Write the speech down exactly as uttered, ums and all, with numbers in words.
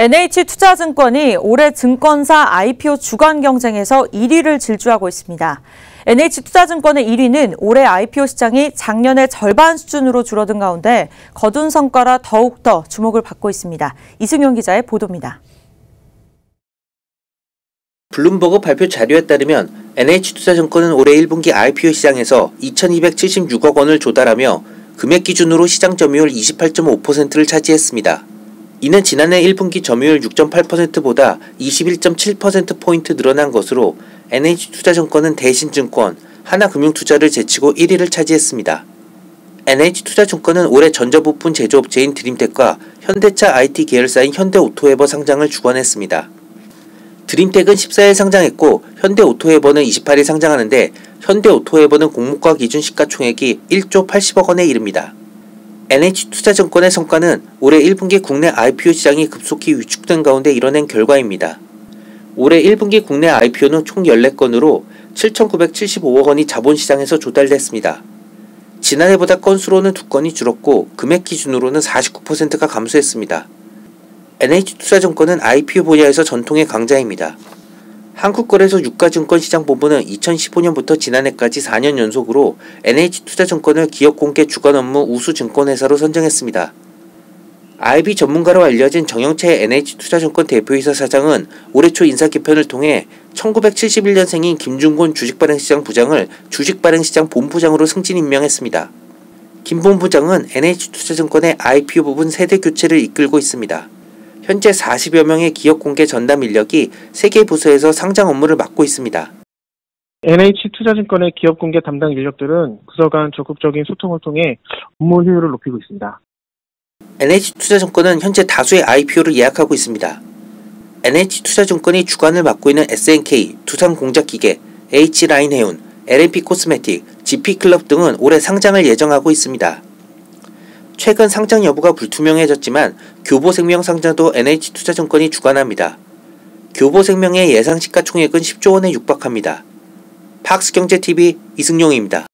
엔에이치투자증권이 올해 증권사 아이피오 주간 경쟁에서 일 위를 질주하고 있습니다. 엔에이치투자증권의 일 위는 올해 아이피오 시장이 작년의 절반 수준으로 줄어든 가운데 거둔 성과라 더욱더 주목을 받고 있습니다. 이승용 기자의 보도입니다. 블룸버그 발표 자료에 따르면 엔에이치투자증권은 올해 일 분기 아이피오 시장에서 이천이백칠십육억 원을 조달하며 금액 기준으로 시장 점유율 이십팔 점 오 퍼센트를 차지했습니다. 이는 지난해 일 분기 점유율 육 점 팔 퍼센트보다 이십일 점 칠 퍼센트포인트 늘어난 것으로 엔에이치투자증권은 대신증권, 하나금융투자를 제치고 일 위를 차지했습니다. 엔에이치투자증권은 올해 전자부품 제조업체인 드림텍과 현대차 아이티 계열사인 현대오토에버 상장을 주관했습니다. 드림텍은 십사일 상장했고 현대오토에버는 이십팔일 상장하는데 현대오토에버는 공모가 기준 시가총액이 일 조 팔십억 원에 이릅니다. 엔에이치투자증권의 성과는 올해 일 분기 국내 아이피오 시장이 급속히 위축된 가운데 이뤄낸 결과입니다. 올해 일 분기 국내 아이피오는 총 열네 건으로 칠천구백칠십오억 원이 자본시장에서 조달됐습니다. 지난해보다 건수로는 두 건이 줄었고 금액 기준으로는 사십구 퍼센트가 감소했습니다. 엔에이치투자증권은 아이피오 분야에서 전통의 강자입니다. 한국거래소 유가증권시장본부는 이천십오년부터 지난해까지 사 년 연속으로 엔에이치투자증권을 기업공개 주간 업무 우수증권회사로 선정했습니다. 아이비 전문가로 알려진 정영채 엔에이치투자증권 대표이사 사장은 올해 초 인사개편을 통해 천구백칠십일년생인 김준곤 주식발행시장 부장을 주식발행시장 본부장으로 승진 임명했습니다. 김 본부장은 엔에이치투자증권의 아이피오 부분 세대 교체를 이끌고 있습니다. 현재 사십여 명의 기업공개 전담 인력이 세 개 부서에서 상장 업무를 맡고 있습니다. 엔에이치투자증권의 기업공개 담당 인력들은 부서 간 적극적인 소통을 통해 업무 효율을 높이고 있습니다. 엔에이치투자증권은 현재 다수의 아이피오를 예약하고 있습니다. 엔에이치투자증권이 주관을 맡고 있는 에스엔케이, 두산공작기계, H라인해운, 엘엔피코스메틱, 지피클럽 등은 올해 상장을 예정하고 있습니다. 최근 상장 여부가 불투명해졌지만 교보생명 상장도 엔에이치투자증권이 주관합니다. 교보생명의 예상 시가총액은 십조 원에 육박합니다. 팍스경제티비 이승용입니다.